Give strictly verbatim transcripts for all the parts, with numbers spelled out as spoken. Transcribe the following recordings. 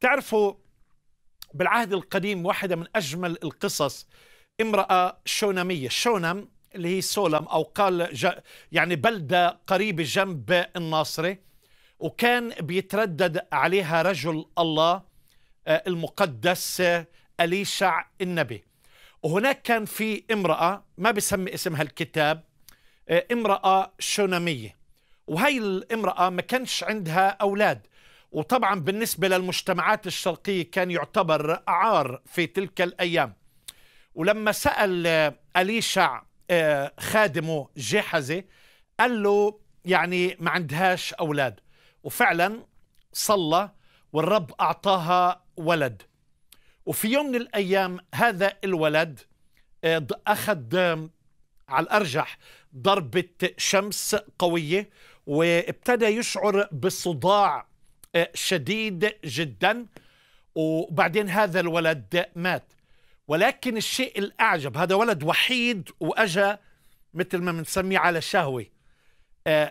تعرفوا بالعهد القديم واحدة من أجمل القصص امرأة شونمية. شونم اللي هي سولم أو قال يعني بلدة قريبة جنب الناصرة، وكان بيتردد عليها رجل الله المقدس أليشع النبي. وهناك كان في امرأة ما بسمي اسمها الكتاب، امرأة شونمية، وهي الامرأة ما كانش عندها أولاد، وطبعا بالنسبة للمجتمعات الشرقية كان يعتبر عار في تلك الأيام. ولما سأل أليشع خادمه جيحزي قال له يعني ما عندهاش أولاد، وفعلا صلى والرب أعطاها ولد. وفي يوم من الأيام هذا الولد أخذ على الأرجح ضربة شمس قوية، وابتدى يشعر بصداع شديد جدا، وبعدين هذا الولد مات. ولكن الشيء الأعجب هذا ولد وحيد، وأجى مثل ما بنسميه على شهوة.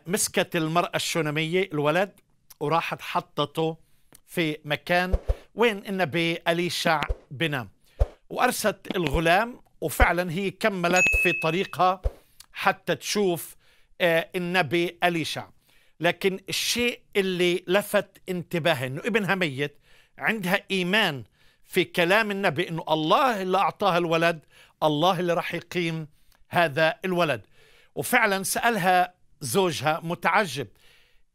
مسكت المرأة الشونمية الولد وراحت حطته في مكان وين النبي أليشع بنام، وأرست الغلام. وفعلا هي كملت في طريقها حتى تشوف النبي أليشع. لكن الشيء اللي لفت انتباهي انه ابنها ميت، عندها ايمان في كلام النبي انه الله اللي اعطاها الولد، الله اللي راح يقيم هذا الولد. وفعلا سالها زوجها متعجب،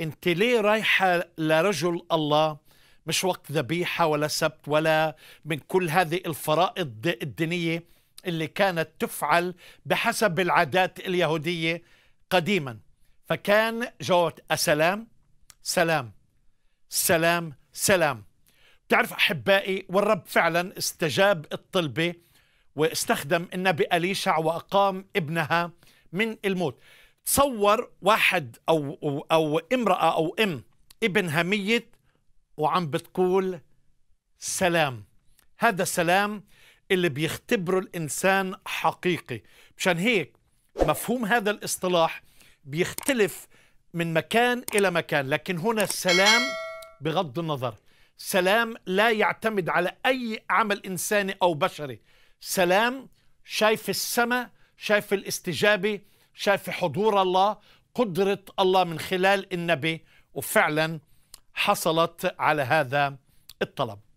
انت ليه رايحه لرجل الله؟ مش وقت ذبيحه ولا سبت ولا من كل هذه الفرائض الدينيه اللي كانت تفعل بحسب العادات اليهوديه قديما. فكان جواب السلام سلام سلام سلام. بتعرف أحبائي، والرب فعلا استجاب الطلبة واستخدم النبي أليشع وأقام ابنها من الموت. تصور واحد أو, أو, أو امرأة أو أم ابنها ميت وعم بتقول سلام. هذا السلام اللي بيختبره الإنسان حقيقي. مشان هيك مفهوم هذا الاصطلاح بيختلف من مكان إلى مكان، لكن هنا السلام بغض النظر، سلام لا يعتمد على أي عمل إنساني أو بشري، سلام شايف السماء، شايف الاستجابة، شايف حضور الله، قدرة الله من خلال النبي. وفعلا حصلت على هذا الطلب.